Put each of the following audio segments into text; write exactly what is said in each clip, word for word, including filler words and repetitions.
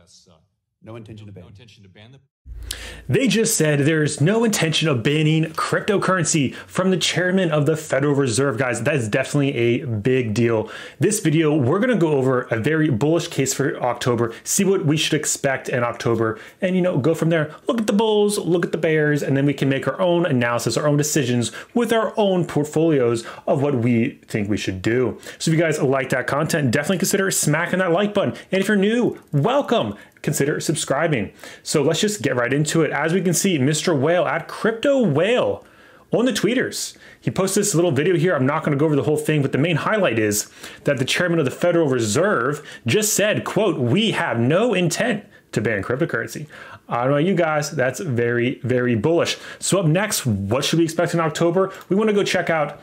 that's uh, no intention to ban. No intention to ban them. They just said there's no intention of banning cryptocurrency from the chairman of the Federal Reserve, guys. That is definitely a big deal. This video, we're going to go over a very bullish case for October, see what we should expect in October, and, you know, go from there. Look at the bulls, look at the bears, and then we can make our own analysis, our own decisions with our own portfolios of what we think we should do. So if you guys like that content, definitely consider smacking that like button. And if you're new, welcome. Consider subscribing. So let's just get right into it. As we can see, Mister Whale at Crypto Whale on the tweeters, he posted this little video here. I'm not going to go over the whole thing, but the main highlight is that the chairman of the Federal Reserve just said, quote, "We have no intent to ban cryptocurrency." I don't know, you guys, that's very, very bullish. So up next, what should we expect in October? We want to go check out,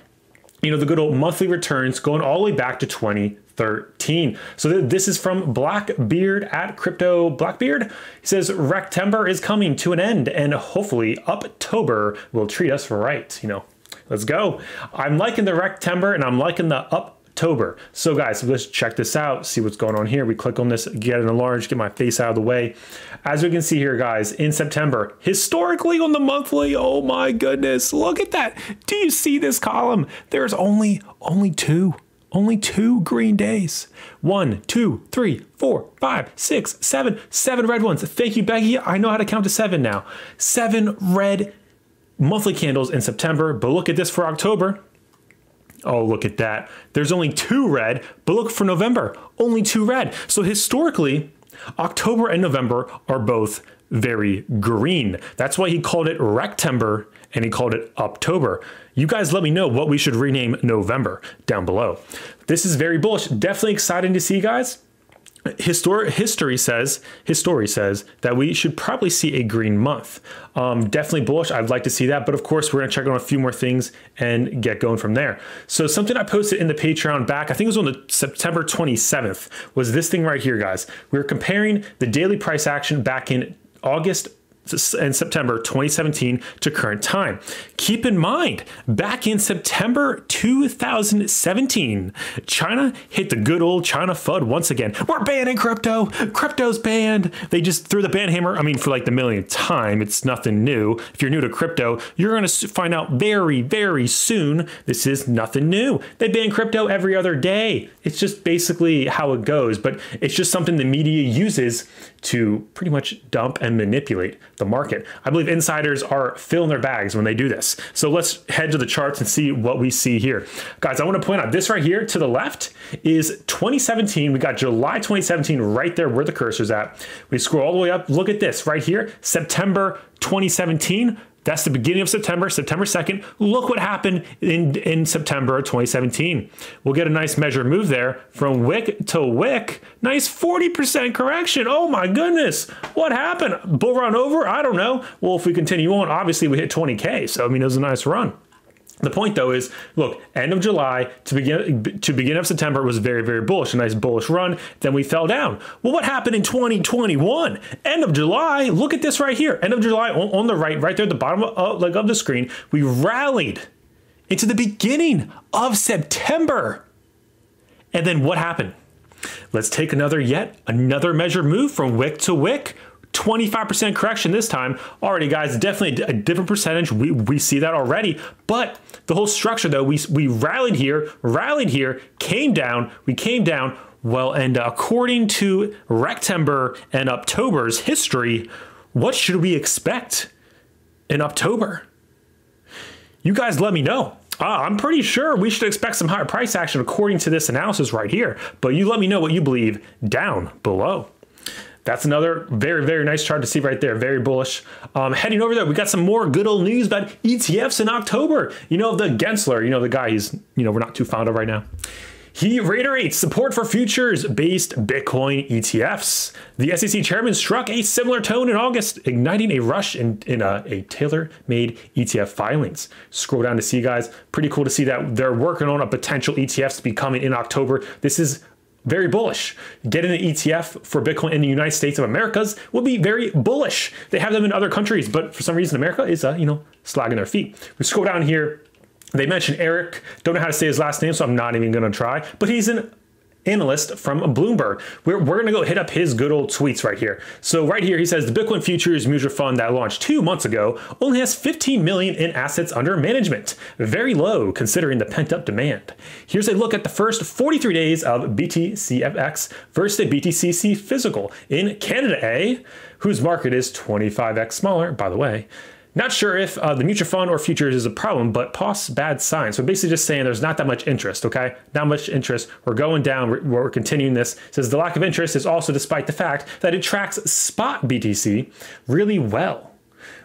you know, the good old monthly returns going all the way back to twenty thirteen. So th this is from Blackbeard at Crypto Blackbeard. He says, Rectember is coming to an end and hopefully Uptober will treat us right. You know, let's go. I'm liking the Rectember and I'm liking the Uptober. So guys, let's check this out, see what's going on here. We click on this, get an enlarge, get my face out of the way. As we can see here, guys, in September, historically on the monthly, oh my goodness, look at that. Do you see this column? There's only, only two. Only two green days. One, two, three, four, five, six, seven, seven red ones. Thank you, Becky. I know how to count to seven now. Seven red monthly candles in September, but look at this for October. Oh, look at that. There's only two red, but look for November, only two red. So historically, October and November are both very green. That's why he called it Rectember and he called it Uptober. You guys let me know what we should rename November down below. This is very bullish. Definitely exciting to see, guys. Histor history says, history says that we should probably see a green month. Um, definitely bullish. I'd like to see that. But of course, we're going to check on a few more things and get going from there. So something I posted in the Patreon back, I think it was on the September twenty-seventh, was this thing right here, guys. We were comparing the daily price action back in August and September twenty seventeen to current time. Keep in mind, back in September two thousand seventeen, China hit the good old China F U D once again. We're banning crypto. Crypto's banned. They just threw the ban hammer. I mean, for like the millionth time, it's nothing new. If you're new to crypto, you're going to find out very, very soon. This is nothing new. They ban crypto every other day. It's just basically how it goes, but it's just something the media uses to pretty much dump and manipulate the market. I believe insiders are filling their bags when they do this. So let's head to the charts and see what we see here. Guys, I want to point out this right here to the left is twenty seventeen. We got July twenty seventeen right there where the cursor's at. We scroll all the way up. Look at this right here, September twenty seventeen. That's the beginning of September, September second. Look what happened in, in September twenty seventeen. We'll get a nice measured move there from wick to wick. Nice forty percent correction. Oh my goodness. What happened? Bull run over? I don't know. Well, if we continue on, obviously we hit twenty K. So, I mean, it was a nice run. The point though is, look, end of July to begin to begin of September was very, very bullish, a nice bullish run. Then we fell down. Well, what happened in twenty twenty-one? End of July, look at this right here. End of July on, on the right, right there at the bottom of, uh, like of the screen, we rallied into the beginning of September. And then what happened? Let's take another yet, another measured move from wick to wick. twenty-five percent correction this time. Already, guys, definitely a different percentage. We, we see that already. But the whole structure, though, we, we rallied here, rallied here, came down, we came down. Well, and according to Rectember and Uptober's history, what should we expect in Uptober? You guys let me know. Uh, I'm pretty sure we should expect some higher price action according to this analysis right here. But you let me know what you believe down below. That's another very, very nice chart to see right there. Very bullish. Um, heading over there, we got some more good old news about E T Fs in October. You know, the Gensler, you know, the guy he's, you know, we're not too fond of right now. He reiterates support for futures-based Bitcoin E T Fs. The S E C chairman struck a similar tone in August, igniting a rush in, in a, a tailor-made E T F filings. Scroll down to see, guys. Pretty cool to see that they're working on a potential E T Fs to be coming in October. This is very bullish. Getting an E T F for Bitcoin in the United States of Americas will be very bullish. They have them in other countries, but for some reason, America is, uh, you know, slagging their feet. We scroll down here. They mentioned Eric. Don't know how to say his last name, so I'm not even going to try. But he's an analyst from Bloomberg. We're, we're gonna go hit up his good old tweets right here. So right here, he says the Bitcoin futures mutual fund that launched two months ago only has fifteen million in assets under management. Very low considering the pent up demand. Here's a look at the first forty-three days of B T C F X versus the B T C C physical in Canada A, whose market is twenty-five X smaller, by the way. Not sure if uh, the mutual fund or futures is a problem, but P O S bad sign. So basically just saying there's not that much interest, okay? Not much interest, we're going down, we're, we're continuing this. It says the lack of interest is also despite the fact that it tracks spot B T C really well,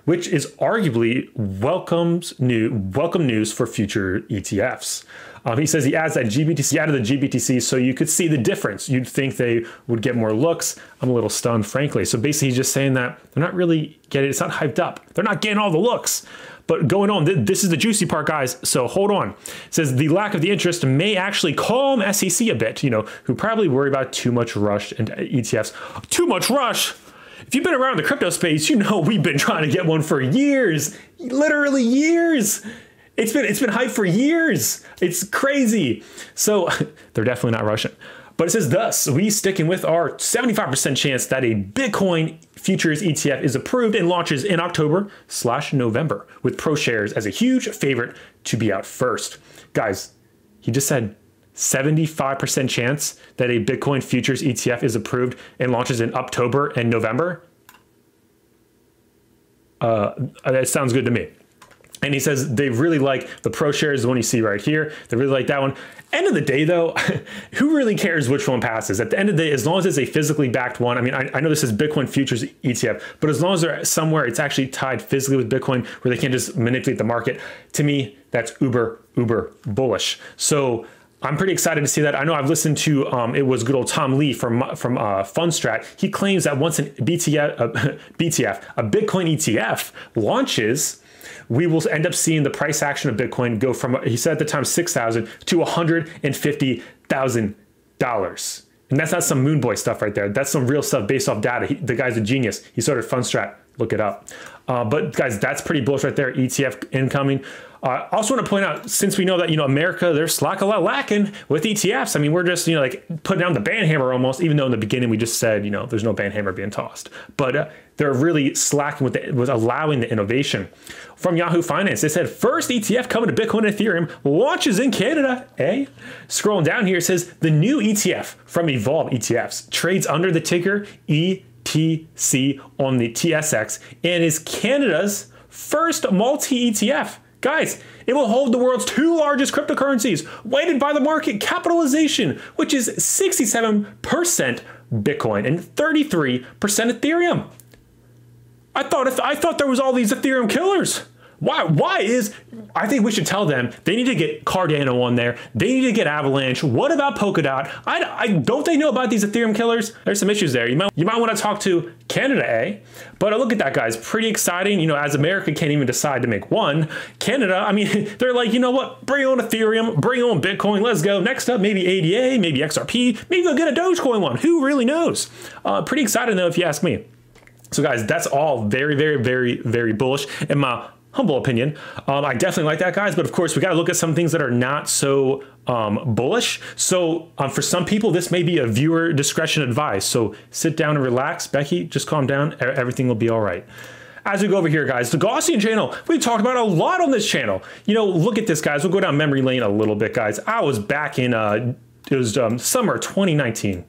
which is arguably welcomes new, welcome news for future E T Fs. Um, he says he adds that G B T C out of the G B T C, so you could see the difference. You'd think they would get more looks. I'm a little stunned, frankly. So basically he's just saying that they're not really getting, it's not hyped up. They're not getting all the looks. But going on, th this is the juicy part, guys, so hold on. It says the lack of the interest may actually calm S E C a bit, you know, who probably worry about too much rush and E T Fs. Too much rush? If you've been around the crypto space, you know we've been trying to get one for years, literally years. It's been, it's been hyped for years. It's crazy. So they're definitely not Russian. But it says thus, we sticking with our seventy-five percent chance that a Bitcoin futures E T F is approved and launches in October slash November with ProShares as a huge favorite to be out first. Guys, he just said seventy-five percent chance that a Bitcoin futures E T F is approved and launches in October and November. Uh, that sounds good to me. And he says they really like the ProShares, the one you see right here. They really like that one. End of the day, though, who really cares which one passes? At the end of the day, as long as it's a physically backed one, I mean, I, I know this is Bitcoin futures E T F, but as long as they're somewhere it's actually tied physically with Bitcoin where they can't just manipulate the market, to me, that's uber, uber bullish. So I'm pretty excited to see that. I know I've listened to, um, it was good old Tom Lee from, from uh, Fundstrat. He claims that once an B T F, a Bitcoin E T F launches, we will end up seeing the price action of Bitcoin go from, he said at the time, six thousand dollars to one hundred fifty thousand dollars. And that's not some moon boy stuff right there. That's some real stuff based off data. He, the guy's a genius. He started Fundstrat. Look it up. Uh, but guys, that's pretty bullish right there. E T F incoming. I uh, also want to point out, since we know that, you know, America, they're slack a lot lacking with E T Fs. I mean, we're just, you know, like putting down the ban hammer almost, even though in the beginning we just said, you know, there's no ban hammer being tossed. But uh, they're really slacking with, the, with allowing the innovation. From Yahoo Finance, they said, first E T F coming to Bitcoin and Ethereum launches in Canada, eh? Scrolling down here, it says, the new E T F from Evolve E T Fs trades under the ticker E T C on the T S X and is Canada's first multi-E T F. Guys, it will hold the world's two largest cryptocurrencies, weighted by the market capitalization, whiwhich is sixty-seven percent Bitcoin and thirty-three percent Ethereum. I thought if I thought there was all these Ethereum killers. Why? Why is? I think we should tell them they need to get Cardano on there. They need to get Avalanche. What about Polkadot? I, I don't they know about these Ethereum killers? There's some issues there. You might you might want to talk to Canada, eh? But look at that, guys. Pretty exciting. You know, as America can't even decide to make one. Canada, I mean, they're like, you know what? Bring on Ethereum. Bring on Bitcoin. Let's go. Next up, maybe A D A, maybe X R P. Maybe they'll get a Dogecoin one. Who really knows? Uh, pretty exciting though, if you ask me. So, guys, that's all very, very, very, very bullish. And my humble opinion. Um, I definitely like that, guys, but of course we gotta look at some things that are not so um, bullish. So um, for some people, this may be a viewer discretion advice. So sit down and relax, Becky, just calm down, everything will be all right. As we go over here, guys, the Gaussian channel, we've talked about a lot on this channel. You know, look at this, guys, we'll go down memory lane a little bit, guys. I was back in, uh, it was um, summer twenty nineteen.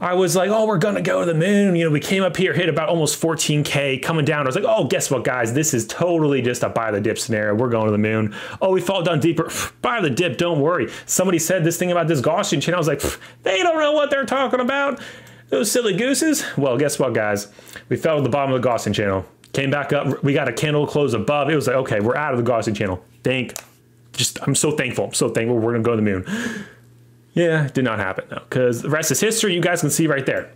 I was like, oh, we're gonna go to the moon. You know, we came up here, hit about almost fourteen K, coming down. I was like, oh, guess what, guys? This is totally just a buy the dip scenario. We're going to the moon. Oh, we fall down deeper. Buy the dip, don't worry. Somebody said this thing about this Gaussian channel. I was like, they don't know what they're talking about. Those silly gooses. Well, guess what, guys? We fell to the bottom of the Gaussian channel. Came back up, we got a candle close above. It was like, okay, we're out of the Gaussian channel. Thank, just, I'm so thankful. I'm so thankful we're gonna go to the moon. Yeah, did not happen though, because the rest is history. You guys can see right there.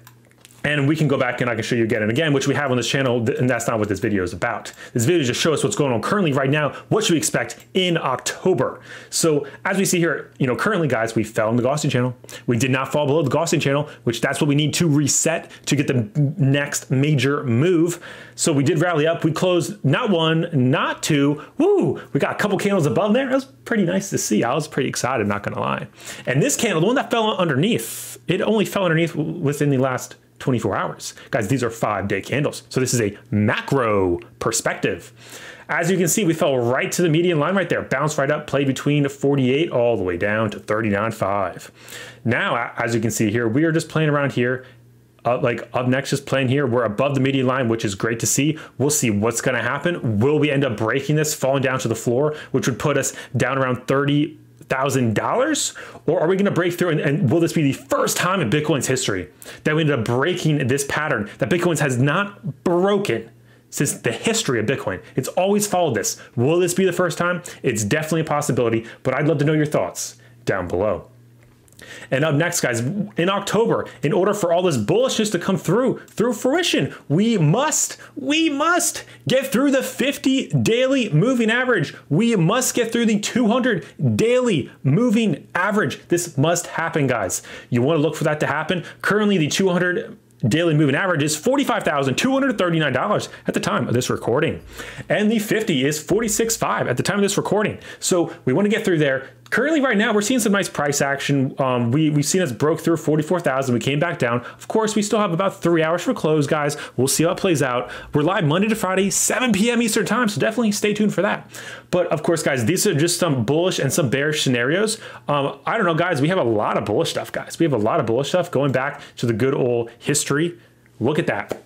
And we can go back and I can show you again and again, which we have on this channel, and that's not what this video is about. This video just shows what's going on currently right now, what should we expect in October. So as we see here, you know, currently guys, we fell in the Gaussian channel. We did not fall below the Gaussian channel, which that's what we need to reset to get the next major move. So we did rally up, we closed not one, not two, woo, we got a couple candles above there. That was pretty nice to see. I was pretty excited, I'm not gonna lie. And this candle, the one that fell underneath, it only fell underneath within the last twenty-four hours. Guys, these are five day candles. So this is a macro perspective. As you can see, we fell right to the median line right there, bounced right up, played between forty-eight all the way down to thirty-nine point five. Now, as you can see here, we are just playing around here. Uh, like up next, just playing here. We're above the median line, which is great to see. We'll see what's gonna happen. Will we end up breaking this, falling down to the floor, which would put us down around thirty thousand dollars, or are we gonna break through and, and will this be the first time in Bitcoin's history that we end up breaking this pattern that Bitcoin has not broken since the history of Bitcoin? It's always followed this. Will this be the first time? It's definitely a possibility, but I'd love to know your thoughts down below. And up next, guys, in October, in order for all this bullishness to come through, through fruition, we must, we must get through the fifty daily moving average. We must get through the two hundred daily moving average. This must happen, guys. You want to look for that to happen. Currently, the two hundred daily moving average is forty-five thousand two hundred thirty-nine dollars at the time of this recording. And the fifty is forty-six point five at the time of this recording. So we want to get through there. Currently right now, we're seeing some nice price action. Um, we, we've seen us broke through forty-four thousand. We came back down. Of course, we still have about three hours for close, guys. We'll see how it plays out. We're live Monday to Friday, seven p m Eastern time. So definitely stay tuned for that. But of course, guys, these are just some bullish and some bearish scenarios. Um, I don't know, guys, we have a lot of bullish stuff, guys. We have a lot of bullish stuff going back to the good old history. Look at that.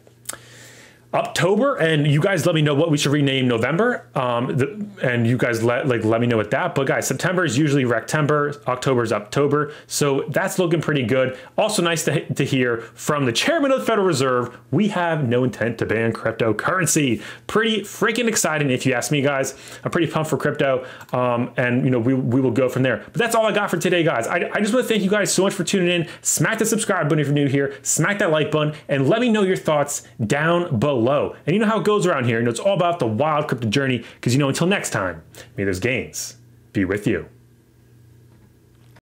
Uptober, and you guys let me know what we should rename November, um, the, and you guys let like let me know with that. But guys, September is usually Rectember, October is Uptober, so that's looking pretty good. Also nice to, to hear from the chairman of the Federal Reserve, we have no intent to ban cryptocurrency. Pretty freaking exciting if you ask me, guys. I'm pretty pumped for crypto, um, and you know we, we will go from there. But that's all I got for today, guys. I, I just want to thank you guys so much for tuning in. Smack the subscribe button if you're new here, smack that like button, and let me know your thoughts down below. Low. And you know how it goes around here. You know, it's all about the wild crypto journey because, you know, until next time, may those gains be with you.